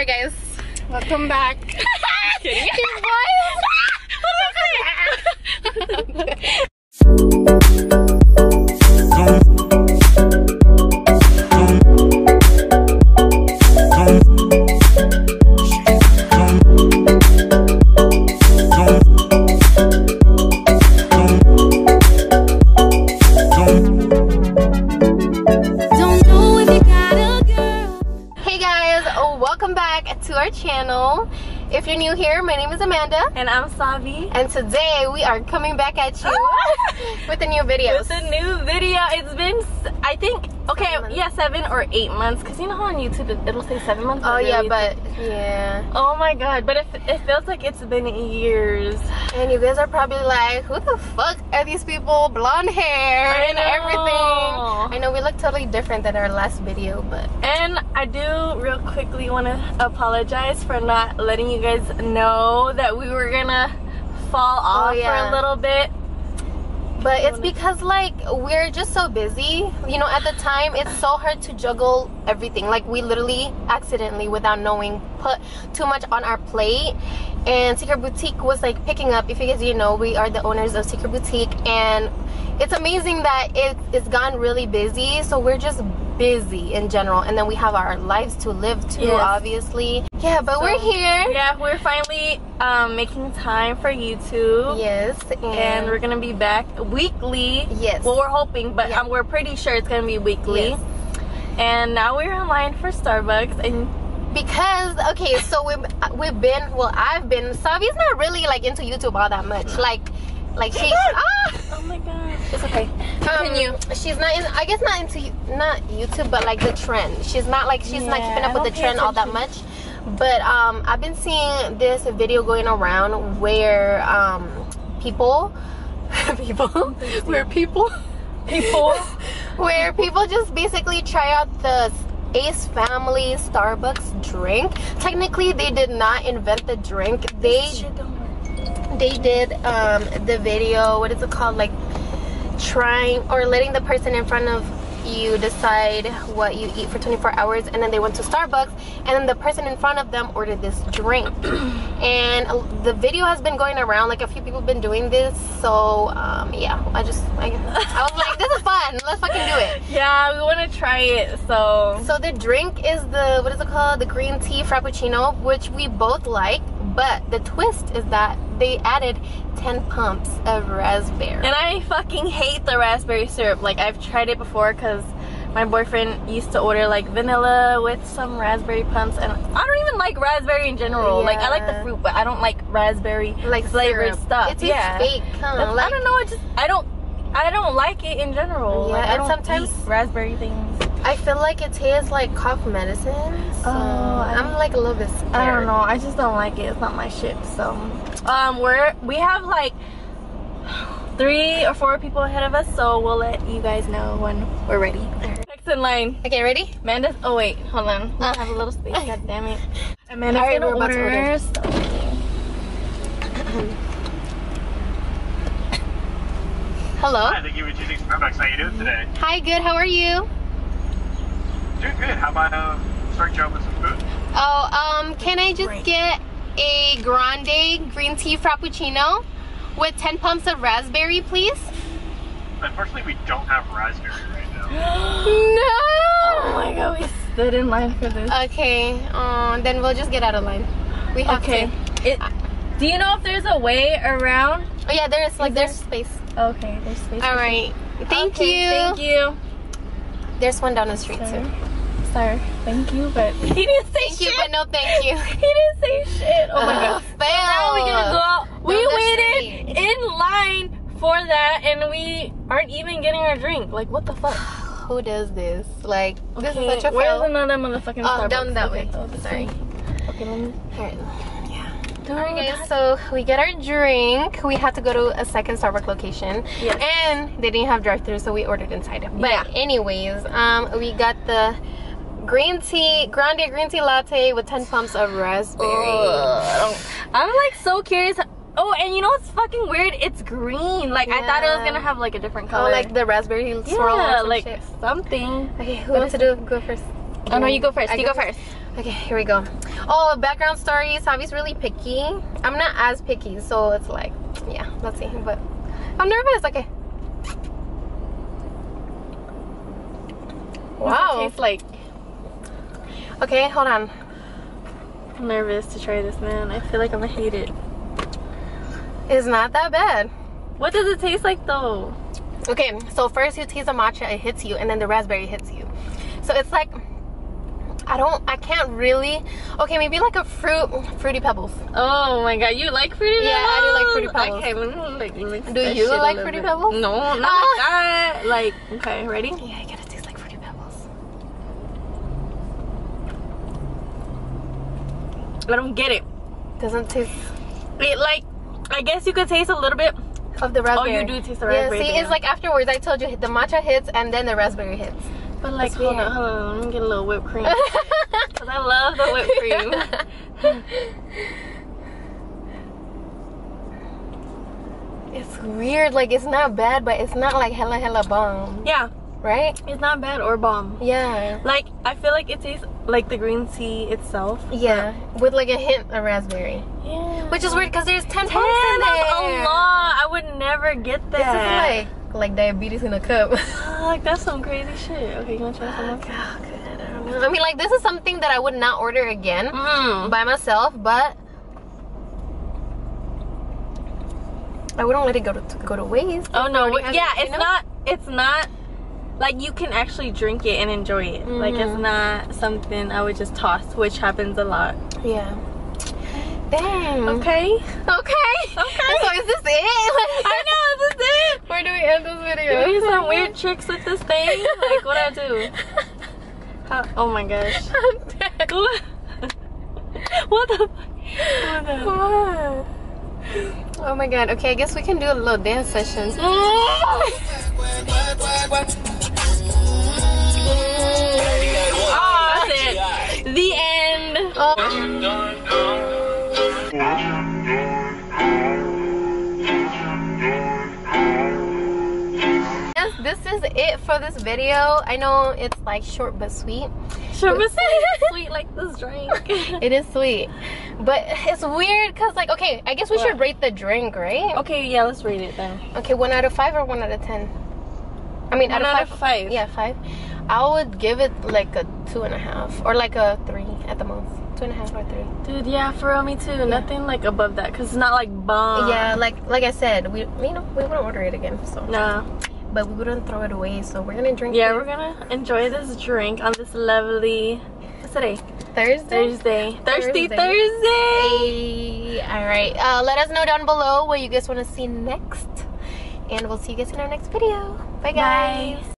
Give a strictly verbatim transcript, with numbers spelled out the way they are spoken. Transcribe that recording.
Alright guys, welcome back. Kidding. Channel. If you're new here, my name is Amanda and I'm Savi, and today we are coming back at you with a new video. With a new video. It's been, I think, okay, yeah, seven or eight months. Cause you know how on YouTube it, it'll say seven months. Oh yeah, but yeah. Oh my God, but it, it feels like it's been years. And you guys are probably like, who the fuck are these people? Blonde hair and everything. I know we look totally different than our last video, but. And I do real quickly want to apologize for not letting you You guys know that we were gonna fall off oh, yeah. for a little bit, but it's because like we're just so busy, you know. At the time it's so hard to juggle everything. Like we literally accidentally, without knowing, put too much on our plate, and Secret Boutique was like picking up. If you guys, you know, we are the owners of Secret Boutique, and it's amazing that it, it's gone really busy. So we're just busy in general, and then we have our lives to live too, yes. obviously. Yeah, but so, we're here. Yeah, we're finally um, making time for YouTube. Yes, and, and we're gonna be back weekly. Yes, well, we're hoping, but yeah. um, we're pretty sure it's gonna be weekly. Yes. And now we're in line for Starbucks, and because okay, so we've we've been well, I've been. Savi's not really like into YouTube all that much. Like, like she. ah! Oh my God. It's okay. Continue. Um, she's not in, I guess not into not YouTube, but like the trend. She's not like she's yeah, not keeping up with the trend all that much. But um, I've been seeing this video going around where um, people, people, where people, people, where people just basically try out the Ace Family Starbucks drink. Technically, they did not invent the drink. They they did um, the video. What is it called? Like. Trying or letting the person in front of you decide what you eat for twenty-four hours, and then they went to Starbucks, and then the person in front of them ordered this drink. And the video has been going around, like a few people have been doing this. So um yeah, I just I, I was like, this is fun, let's fucking do it. Yeah, we want to try it. So so the drink is the what is it called the green tea frappuccino, which we both like, but the twist is that they added ten pumps of raspberry. And I fucking hate the raspberry syrup. Like, I've tried it before because my boyfriend used to order like vanilla with some raspberry pumps, and I don't even like raspberry in general. Yeah. Like, I like the fruit, but I don't like raspberry like flavored syrup. Stuff. It's yeah. fake. Huh? Like, I don't know. I just I don't I don't like it in general. Yeah, like, I and don't sometimes eat raspberry things. I feel like it tastes like cough medicine. So oh, I'm like a little bit scared. I don't know. I just don't like it. It's not my shit. So um, we're we have like three or four people ahead of us. So we'll let you guys know when we're ready. Next in line. Okay, ready? Amanda's. Oh wait, hold on. I have a little space. God damn it. Amanda's right, gonna order. order. So. Hello. Hi, thank you for choosing Starbucks. How you doing today? Hi, good. How are you? Doing good. How about um, start you out with some food? Oh, um, can I just Great. get a grande green tea frappuccino with ten pumps of raspberry, please? Unfortunately, we don't have raspberry right now. No! Oh my God, we stood in line for this. Okay, um, then we'll just get out of line. We have okay. to. It, do you know if there's a way around? Oh yeah, there is. Like, is there? There's space. Okay, there's space. All right. Thank okay, you. Thank you. There's one down the street Sorry. too. Sorry, thank you, but he didn't say thank shit. Thank you, but no thank you. He didn't say shit. Oh my uh, God. So now we're gonna go out. We waited street. in line for that, and we aren't even getting our drink. Like, what the fuck? Who does this? Like, okay, this is such a fail. Where's another motherfucking Oh, Starbucks? down that okay, way. Oh, Sorry. Way. Okay, let me. Alright. Yeah. Alright, guys, so we get our drink. We had to go to a second Starbucks location, yes. and they didn't have drive-thru, so we ordered inside. But yeah. anyways, um, we got the green tea, grande green tea latte with ten pumps of raspberry. Ugh. I'm like so curious. Oh, and you know what's fucking weird? It's green. Like, yeah. I thought it was gonna have like a different color. Oh, like the raspberry swirl yeah, or some like shit. something. Okay, who wants to do? Go first. Oh no, you go first. I you go, go first. first. Okay, here we go. Oh, background stories. Javi's really picky. I'm not as picky, so it's like, yeah, let's see. But I'm nervous. Okay. Wow. It's like. Okay, hold on. I'm nervous to try this, man. I feel like I'm gonna hate it. It's not that bad. What does it taste like though? Okay, so first you taste the matcha, it hits you, and then the raspberry hits you. So it's like, I don't, I can't really. Okay, maybe like a fruit, fruity pebbles. Oh my god, you like fruity pebbles? Yeah, I do like fruity pebbles. Okay, let me like, mix do you like fruity bit. pebbles? No, not ah. like that. Like, okay, ready? Yeah, I gotta taste like fruity pebbles. I don't get it. Doesn't taste. It like, I guess you could taste a little bit of the raspberry. Oh, you do taste the raspberry. Yeah, see, there. It's like afterwards. I told you the matcha hits and then the raspberry hits. But like, hold on, hold on, let me get a little whipped cream. Because I love the whipped cream. It's weird, like it's not bad, but it's not like hella hella bomb. Yeah. Right? It's not bad or bomb. Yeah. Like, I feel like it tastes like the green tea itself. Yeah. With like a hint of raspberry. Yeah. Which is weird because there's ten pumps in there. That's a lot. I would never get that. This is like... like diabetes in a cup. Like that's some crazy shit. Okay, you want to try something? Oh, good. I don't know. I mean, like this is something that I would not order again mm. by myself, but I wouldn't let it go to go to waste. Oh no! Yeah, it's not. It's not like you can actually drink it and enjoy it. Mm. Like it's not something I would just toss, which happens a lot. Yeah. Dang. Okay. Okay. Okay. So is this it? I know. Is this it? Where do we end this video? Do we do some weird tricks with this thing? Like what I do? How, oh my gosh. I'm dead. What the? What the? What? Oh my god. Okay, I guess we can do a little dance session. Oh, that's it. The end. Oh. Yes, this is it for this video. I know it's like short but sweet. Short but sweet. Sweet like this drink. It is sweet, but it's weird because like, okay, I guess we what? should rate the drink, right? Okay, yeah, let's rate it then. Okay, one out of five or one out of ten? I mean, one out, out of, five, of five. Yeah, five. I would give it like a two and a half or like a three at the most. Two and a half or three. Dude, yeah, for real, me too. Yeah. Nothing like above that, cause it's not like bomb. Yeah, like like I said, we you know we wouldn't order it again. So nah, but we wouldn't throw it away. So we're gonna drink. Yeah, it. We're gonna enjoy this drink on this lovely. What's today? Thursday. Thursday. Thirsty Thursday. Thursday. Hey. All right. Uh, let us know down below what you guys want to see next, and we'll see you guys in our next video. Bye guys. Bye.